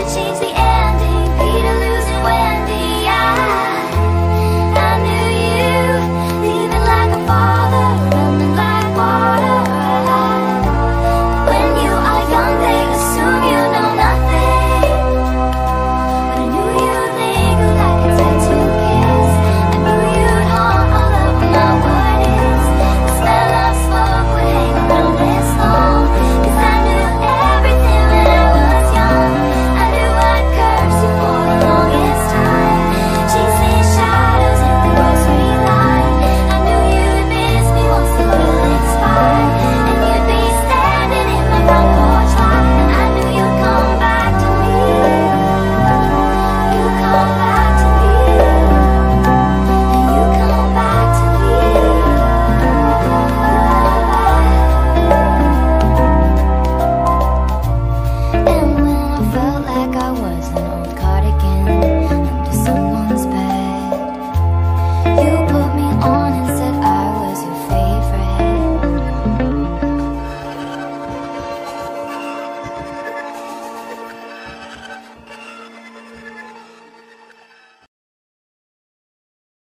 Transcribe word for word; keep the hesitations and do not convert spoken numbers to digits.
Change the